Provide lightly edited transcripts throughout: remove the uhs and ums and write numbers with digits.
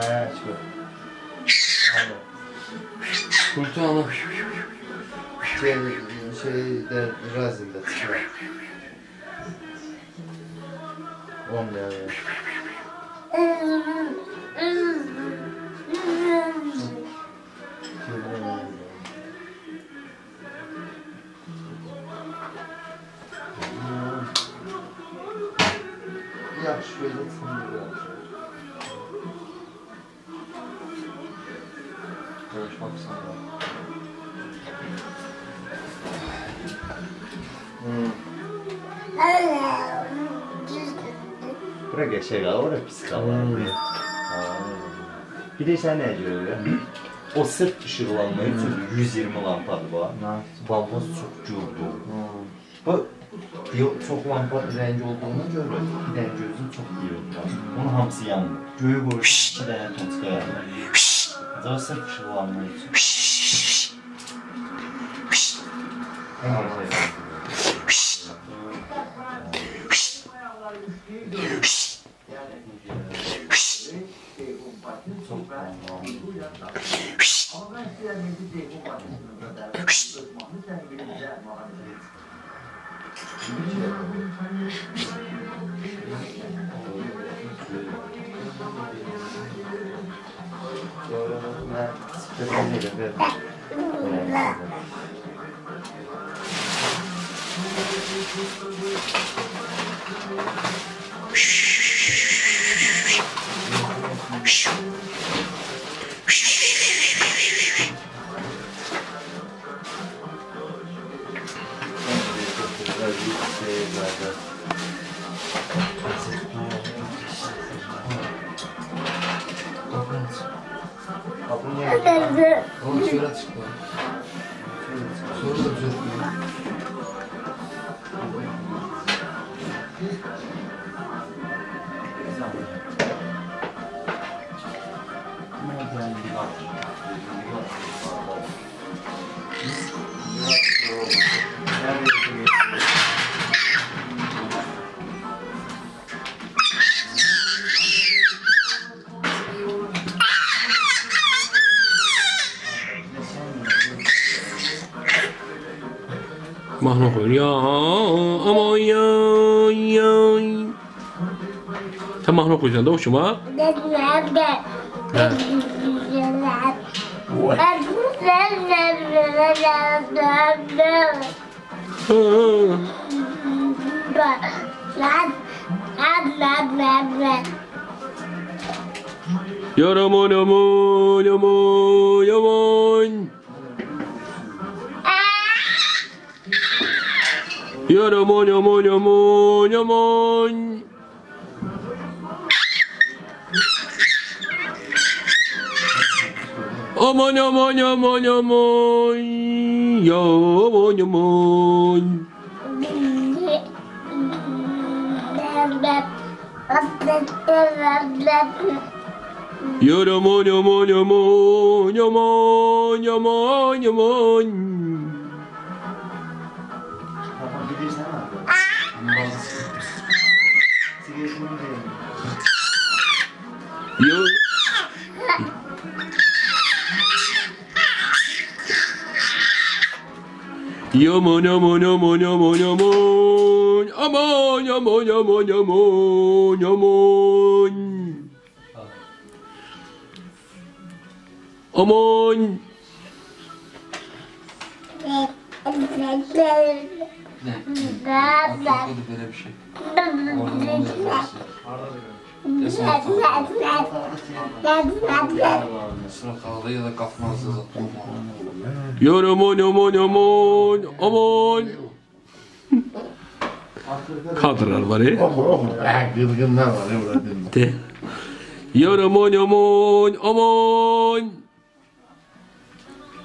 That's good. Культурно. Все разные датчики. Он да. Я швейцарский. Короче, пописано. Buraya şeyler var ya, piskalar. Bir de sen ne diyor ya? O sırt ışıklanmayı 120 lampadır var. Balboz çok curdu. Bu çok lampa rengi olduğundan görür. Bir tane gözüm çok iyi oldu. Onun hamısı yanmıyor. Göğü koyup iki tane tonska yanmıyor. Daha sırf ışıklanmayı için. En az şey. Sen mahnı okuyacaksın da hoşuma. Yaramon yaman yaman yaman Yaramon yaman yaman yaman Aman aman aman aman ya aman aman Yaramon yaman yaman yaman yaman yaman Yaman Yaman yaman yaman yaman yaman Aman yaman yaman yaman yaman Aman Yaramon yaman yaman aman Kadırlar var ya Yılgınlar var ya burada dinle Yaramon yaman aman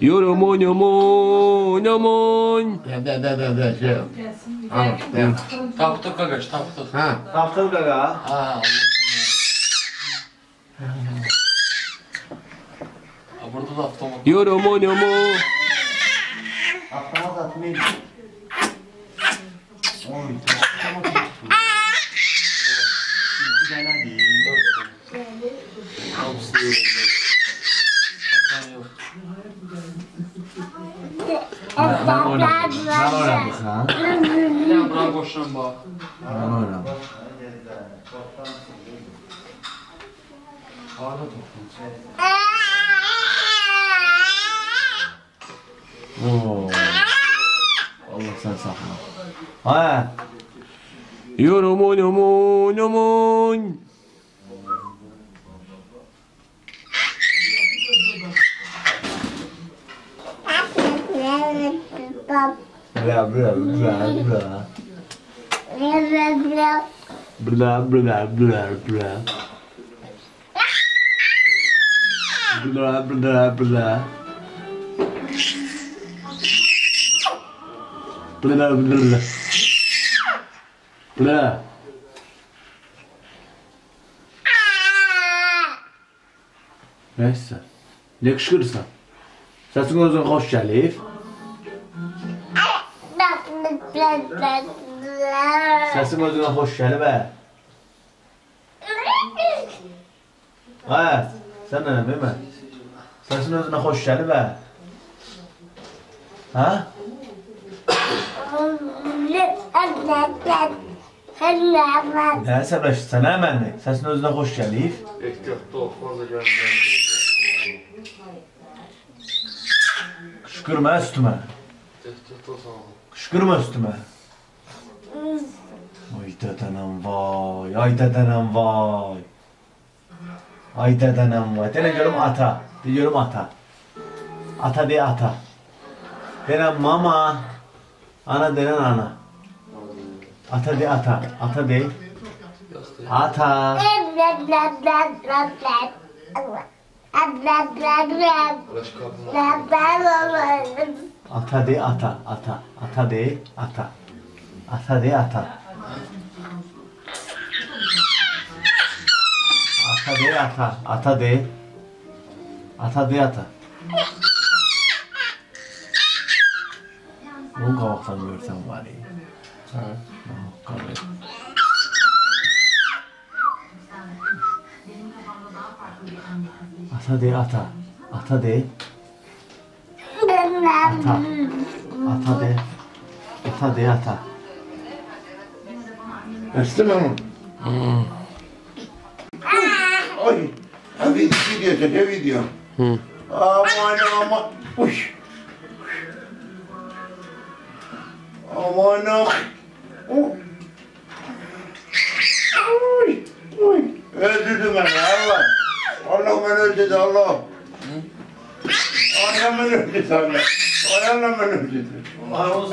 Yoromon, yomon, yomon. Taptı kagaç, taptı. Taptı kagaç. Burada da taptı. Yoromon, yomon. Taptı atmayın. Allah sen sakla. Ha. Yorumun yomun yomun. Bla bla bla bla. Bla bla bla bla bla bla. Bla bla bla. Bla bla bla. Bla. Neyse. Yakışırsan. Saçın uzun hoş gelif. Saçın uzun hoş gelip. Ha, sen ne mi? Saçın uzun hoş gelip. Ha? Ne sebep? Sen hemen saçın özüne hoş gelip. Kışkırma üstüme. Kışkırma üstüme. Ay dedenem vay, ay dedenem vay. Ay dedenem vay. Dene diyorum ata, diyorum ata. Ata diye ata. Dene mama. Ana denen ana. Ata de ata, ata de ata. Ata de ata, ata, ata de ata, ata de ata, ata de ata, ata de, ata de ata. Onun kavaktan görsem var ya. Ha. Ata de ata, ata de, ata, ata de, ata de ata. Açtın mı onu? Ay, abi gidiyorsun, ne video? Aman aman, uş. Aman aman. Oy, oy. Öldürdü beni Allah. Allah beni öldürdü Allah. Anam beni öldürdü Allah. Anam beni öldürdü. Anam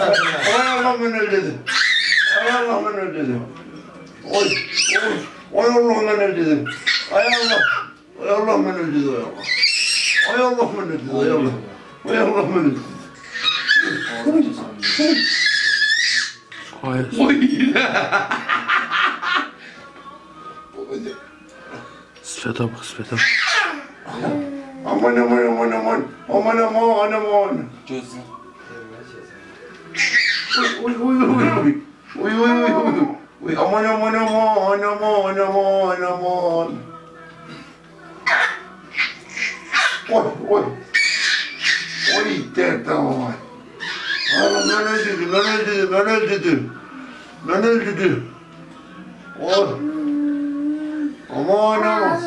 beni öldürdü. Anam beni öldürdü. Oy, oy. Oy Allah beni öldürdü. Ay Allah. Oy Allah beni öldürdü ay Allah. Oy Allah beni öldürdü ay Allah. Oy Allah beni öldürdü. Oy. Sifet al, sifet al. Aman aman aman aman. Aman aman aman. Gözün. Oy oy oy oy. Oy oy oy oy. Oy aman aman aman aman aman aman. Oy oy. Oy dert aman. Oğlum ben öldürdüm, ben öldürdüm, ben öldürdüm. Ben öldürdüm. Oy. Aman aman. Oy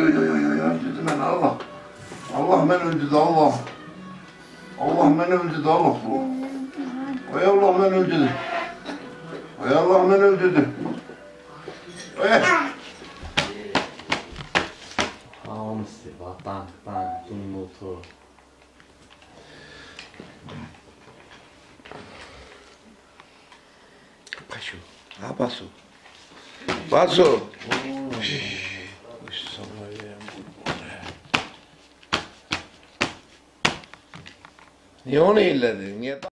oy oy oy oy, öldürdü beni Allah. Allah beni öldürdü Allah. Allah beni öldürdü Allah bu. Ay Allah beni öldürdü. Ay Allah beni öldürdü. Ay. Hamsi vatan tanrının mutu. Paşu, ha pasu, pasu. Ni onu illa